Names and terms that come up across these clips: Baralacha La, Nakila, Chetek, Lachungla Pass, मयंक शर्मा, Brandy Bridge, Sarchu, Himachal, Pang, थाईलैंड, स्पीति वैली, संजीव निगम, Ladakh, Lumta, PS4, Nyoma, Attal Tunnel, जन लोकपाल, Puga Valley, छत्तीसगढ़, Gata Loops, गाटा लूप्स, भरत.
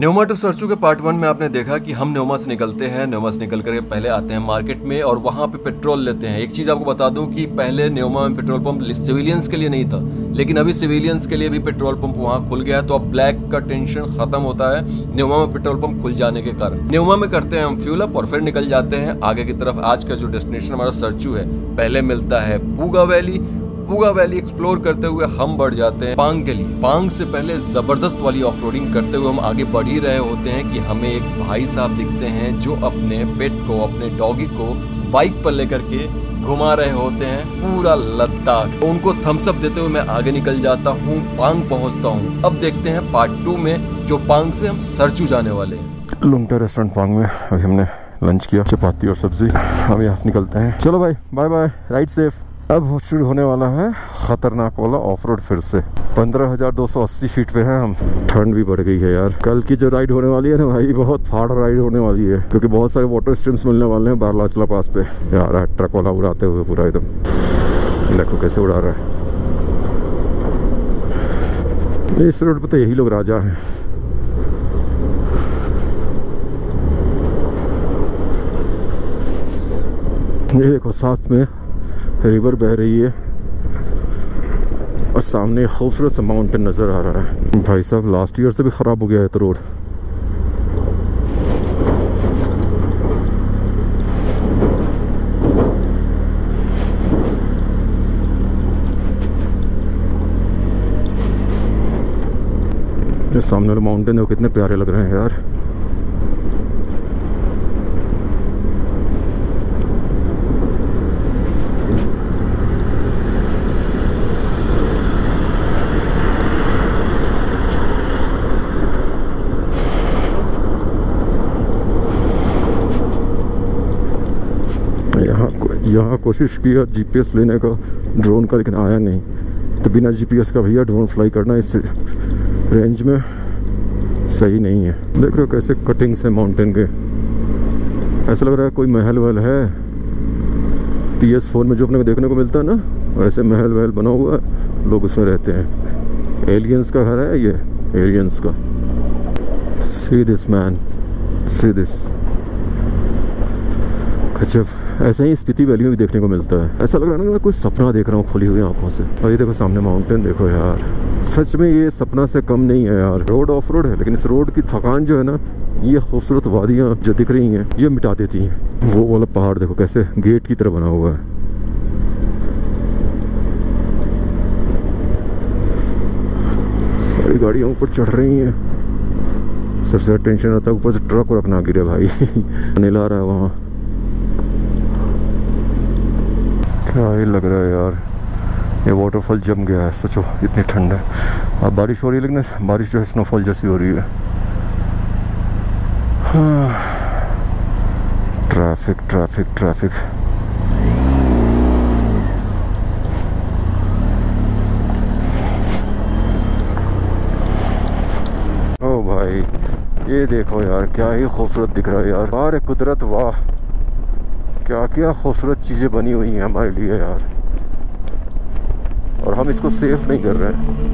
Nyoma to Sarchu के part 1 में आपने देखा कि हम न्योमा से निकलते हैं, न्योमा से निकल करके पहले आते हैं मार्केट में और वहाँ पे पेट्रोल लेते हैं। एक चीज़ आपको बता दूं कि पहले न्योमा में पेट्रोल पंप सिविलियंस के लिए नहीं था, लेकिन अभी सिविलियंस के लिए भी पेट्रोल पंप वहाँ खुल गया है, तो अब ब्लैक का टेंशन खत्म होता है न्योमा में पेट्रोल पंप खुल जाने के कारण। न्योमा में करते हैं हम फ्यूल अप और फिर निकल जाते हैं आगे की तरफ। आज का जो डेस्टिनेशन हमारा सरचू है, पहले मिलता है Puga valley. Puga valley explore करते हुए हम बढ़ जाते हैं पांग के लिए। पांग से पहले जबरदस्त वाली ऑफरोडिंग करते हुए हम आगे बढ़ ही रहे होते हैं कि हमें एक भाई साहब दिखते हैं जो अपने पेट को, अपने डॉगी को बाइक पर लेकर के घुमा रहे होते हैं पूरा लद्दाख। तो उनको थम्स अप देते हुए मैं आगे निकल जाता हूँ, पांग पहुँचता हूँ। अब देखते हैं पार्ट 2 में, जो पांग से हम सरचू जाने वाले हैं। लुमटा रेस्टोरेंट पांग में अभी हमने लंच किया, चपाती और सब्जी। हम यहाँ से निकलते हैं, चलो भाई बाय बाय, राइड सेफ। अब शुरू होने वाला है खतरनाक वाला ऑफ रोड फिर से। 15,280 फीट पे हैं हम। ठंड भी बढ़ गई है यार। कल की जो राइड होने वाली है ना भाई, बहुत फाड़ राइड होने वाली है, क्योंकि बहुत सारे वाटर स्ट्रीम्स मिलने वाले हैं बारलाचला पास पे। यार ट्रक वाला उड़ाते हुए पूरा एकदम, देखो कैसे उड़ा रहा है। इस रोड पर तो यही लोग राजा हैं। ये देखो साथ में रिवर बह रही है और सामने खूबसूरत सा माउंटेन नज़र आ रहा है। भाई साहब लास्ट ईयर से भी ख़राब हो गया है तो रोड। ये सामने वाले माउंटेन है, वो कितने प्यारे लग रहे हैं यार। यहाँ कोशिश किया जीपीएस लेने का ड्रोन का, लेकिन आया नहीं। तो बिना जीपीएस का भैया ड्रोन फ्लाई करना इस रेंज में सही नहीं है। देख रहे हो कैसे कटिंग्स है माउंटेन के, ऐसा लग रहा है कोई महल वहल है। PS4 में जो अपने को देखने को मिलता है ना, ऐसे महल वहल बना हुआ है, लोग उसमें रहते हैं। एलियंस का घर है ये, एलियंस का। See this man, see this. गजब। ऐसा ही स्पीति वैली में भी देखने को मिलता है। ऐसा लग रहा है ना मैं कोई सपना देख रहा हूँ खुली हुई आंखों से। और ये देखो सामने माउंटेन, देखो यार सच में ये सपना से कम नहीं है यार। रोड ऑफ रोड है, लेकिन इस रोड की थकान जो है ना, ये खूबसूरत वादियाँ जो दिख रही हैं ये मिटा देती हैं। वो वाला पहाड़ देखो कैसे गेट की तरह बना हुआ है। सारी गाड़ियाँ ऊपर चढ़ रही हैं। सबसे ज़्यादा टेंशन रहता है ऊपर से ट्रक और ना गिरे भाई। अनिल आ रहा है वहाँ, क्या ही लग रहा है यार। ये वाटरफॉल जम गया है सचो, इतनी ठंड है। अब बारिश हो रही है, लेकिन बारिश जो है स्नोफॉल जैसी हो रही है। हाँ। Traffic traffic traffic. ओ भाई ये देखो यार, क्या ही खूबसूरत दिख रहा है यार। बार कुदरत वाह, क्या क्या खूबसूरत चीज़ें बनी हुई हैं हमारे लिए यार, और हम इसको सेफ नहीं कर रहे हैं।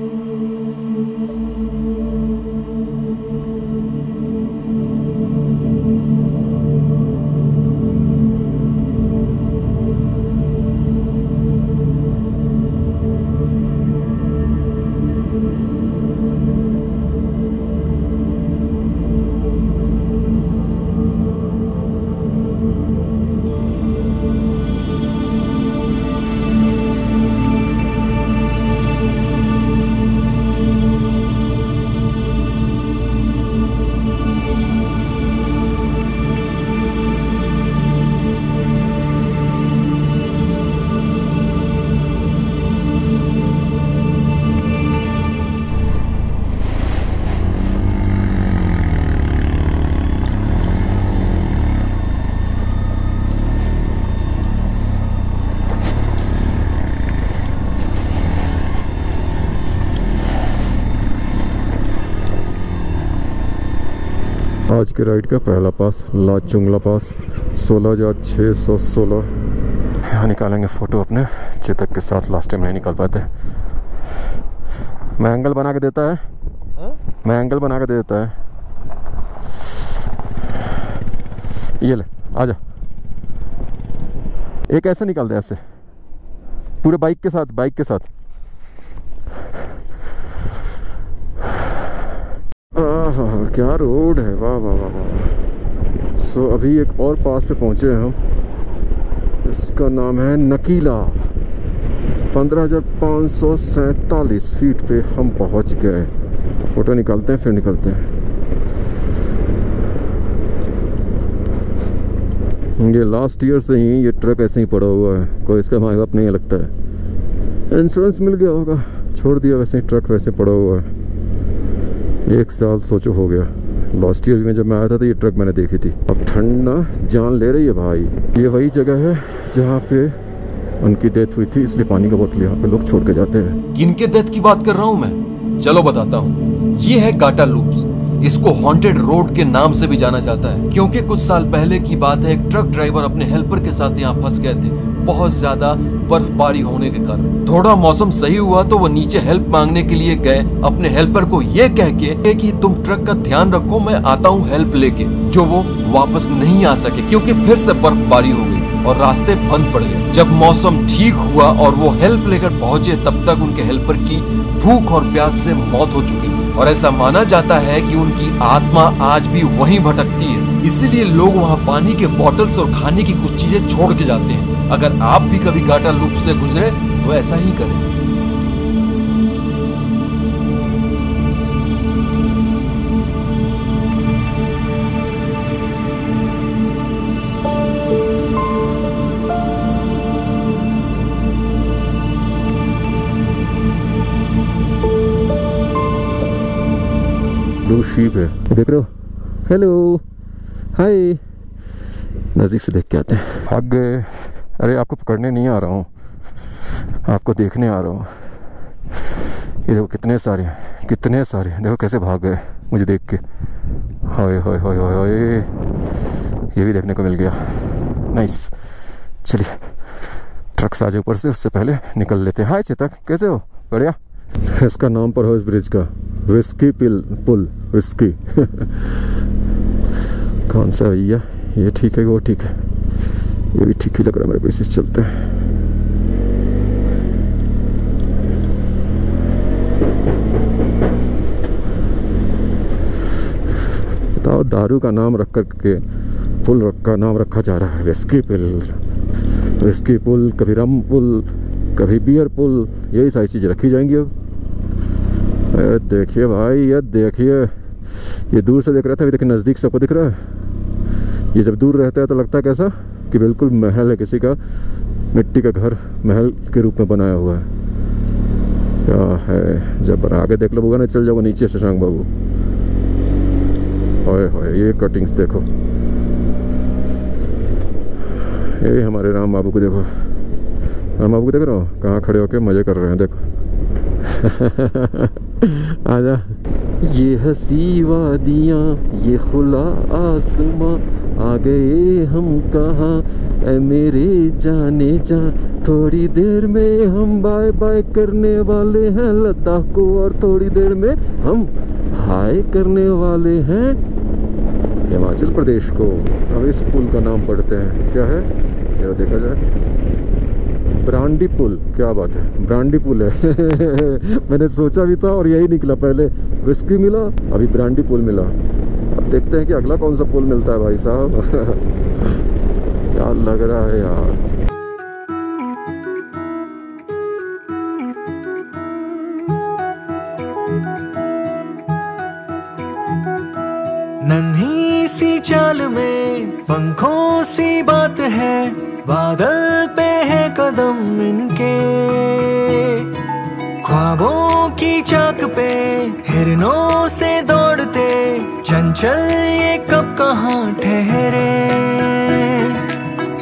आज के राइड का पहला पास लाचुंगला पास 16,616। यहाँ निकालेंगे फ़ोटो अपने चेतक के साथ, लास्ट टाइम नहीं निकाल पाते। मैं एंगल बना के देता है, मैं एंगल बना के दे देता है। ये ले आ जा, एक ऐसे निकाल दे, ऐसे पूरे बाइक के साथ, बाइक के साथ। आहा क्या रोड है, वाह वाह वाह वाह। सो अभी एक और पास पे पहुंचे हैं हम, इसका नाम है नकीला। 15,547 फीट पे हम पहुंच गए। फोटो निकालते हैं फिर निकलते हैं। ये लास्ट ईयर से ही ये ट्रक ऐसे ही पड़ा हुआ है, कोई इसका माइकअप नहीं लगता है। इंश्योरेंस मिल गया होगा, छोड़ दिया वैसे ही, ट्रक वैसे पड़ा हुआ है। 1 साल सोचो हो गया। लास्ट ईयर में जब मैं आया था तो ये ट्रक मैंने देखी थी। अब ठंड ना जान ले रही है भाई। ये वही जगह है जहाँ पे उनकी डेथ हुई थी, इसलिए पानी का बोतल यहाँ पे लोग छोड़ के जाते हैं। किनके डेथ की बात कर रहा हूँ मैं, चलो बताता हूँ। ये है गाटा लूप्स। इसको हॉन्टेड रोड के नाम से भी जाना जाता है, क्योंकि कुछ साल पहले की बात है, एक ट्रक ड्राइवर अपने हेल्पर के साथ यहाँ फंस गए थे बहुत ज्यादा बर्फबारी होने के कारण। थोड़ा मौसम सही हुआ तो वो नीचे हेल्प मांगने के लिए गए, अपने हेल्पर को ये कह के कि तुम ट्रक का ध्यान रखो, मैं आता हूँ हेल्प लेके। जो वो वापस नहीं आ सके क्योंकि फिर से बर्फबारी हो गई और रास्ते बंद पड़ गए। जब मौसम ठीक हुआ और वो हेल्प लेकर पहुंचे, तब तक उनके हेल्पर की भूख और प्यास से मौत हो चुकी थी, और ऐसा माना जाता है कि उनकी आत्मा आज भी वहीं भटकती है। इसीलिए लोग वहां पानी के बॉटल्स और खाने की कुछ चीजें छोड़ के जाते हैं। अगर आप भी कभी गाटा लूप से गुजरे तो ऐसा ही करें। शीप है, देख रहे हो? हेलो हाय, नज़दीक से देख के आते हैं। भाग गए। अरे आपको पकड़ने नहीं आ रहा हूँ, आपको देखने आ रहा हूँ। ये देखो कितने सारे हैं, कितने सारे हैं। देखो कैसे भाग गए मुझे देख के। हाय हाय हाय हाय हाय, ये भी देखने को मिल गया। नाइस, चलिए ट्रक से आ जाए ऊपर से, उससे पहले निकल लेते हैं। हाय चेतक, कैसे हो? बढ़िया। इसका नाम पर हो इस ब्रिज का, विस्की पुल, विस्की कौन सा भैया? ये ठीक है, वो ठीक है, ये भी ठीक ही लग रहा है मेरे को, इसी से चलते हैं। बताओ, दारू का नाम रख कर के पुल का नाम रखा जा रहा है। विस्की पुल, विस्की पुल, कभी रम पुल, कभी बियर पुल, यही सारी चीज़ें रखी जाएंगी अब। देखिए भाई, ये देखिए, ये दूर से देख रहा था, अभी देखिए नज़दीक सबको दिख रहा है। ये जब दूर रहता है तो लगता है कैसा कि बिल्कुल महल है किसी का, मिट्टी का घर महल के रूप में बनाया हुआ है। क्या है जब आगे देख लो होगा ना, चल जाओ नीचे से शशांक बाबू। ओए होए, ये कटिंग्स देखो, ये हमारे राम बाबू को देखो, हम आपको देख रहे हो कहाँ खड़े होके मजे कर रहे हैं, देखो। आजा। ये हसी वादियाँ, ये खुला आसमां, आ गए हम कहाँ, ऐ मेरे जाने जा, थोड़ी देर में हम बाय बाय करने वाले हैं लद्दाख को, और थोड़ी देर में हम हाय करने वाले हैं हिमाचल प्रदेश को। अब इस पुल का नाम पढ़ते हैं, क्या है जरा देखा जाए। ब्रांडी पुल, क्या बात है, ब्रांडी पुल है। मैंने सोचा भी था और यही निकला, पहले विस्की मिला, अभी ब्रांडी पुल मिला। अब देखते हैं कि अगला कौन सा पुल मिलता है भाई साहब। क्या लग रहा है यार। नन्ही सी चाल में पंखों सी बात है, बादल पे है कदम इनके, ख्वाबों की चाक पे हिरनों से दौड़ते, चंचल ये कब कहाँ ठहरे,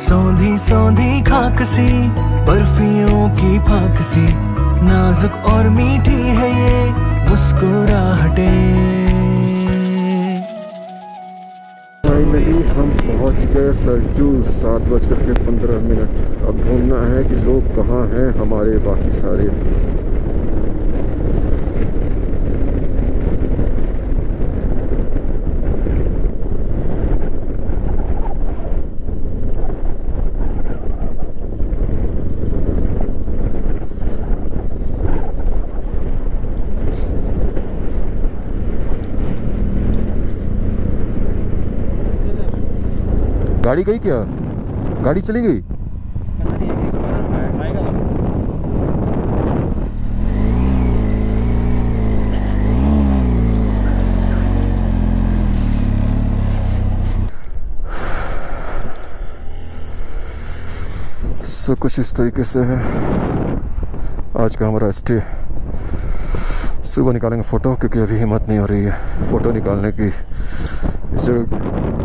सौंधी सौंधी खाक सी, बर्फियों की फाक सी, नाजुक और मीठी है ये मुस्कुराहटें। हम पहुंच गए सरचू, 7:15। अब ढूंढना है कि लोग कहाँ हैं हमारे बाकी सारे। गाड़ी गई क्या? गाड़ी चली गई? सो कुछ इस तरीके से है आज का हमारा स्टे। सुबह निकालेंगे फ़ोटो क्योंकि अभी हिम्मत नहीं हो रही है फ़ोटो निकालने की। इस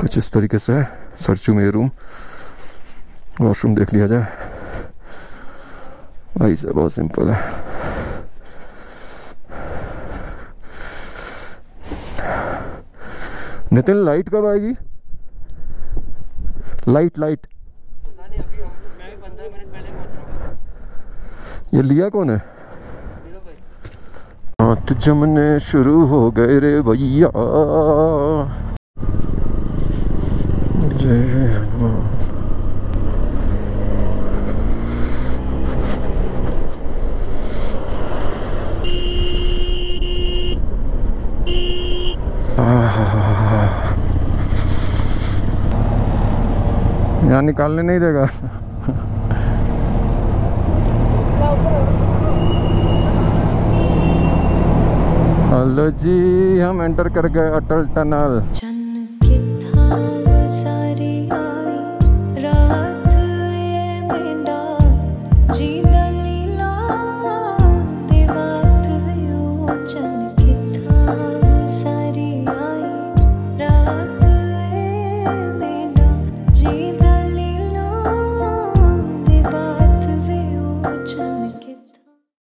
कुछ इस तरीके से है सरचू में रूम। वॉशरूम देख लिया जाए भाई साहब, बहुत सिंपल है। नितिन लाइट कब आएगी? लाइट लाइट अभी मैं भी 15 मिनट पहले पहुंच रहा हूं। ये लिया कौन है? हाथ जमने शुरू हो गए रे भैया। जय हनुमान। यहाँ निकालने नहीं देगा। हेलो जी, हम एंटर कर गए अटल टनल।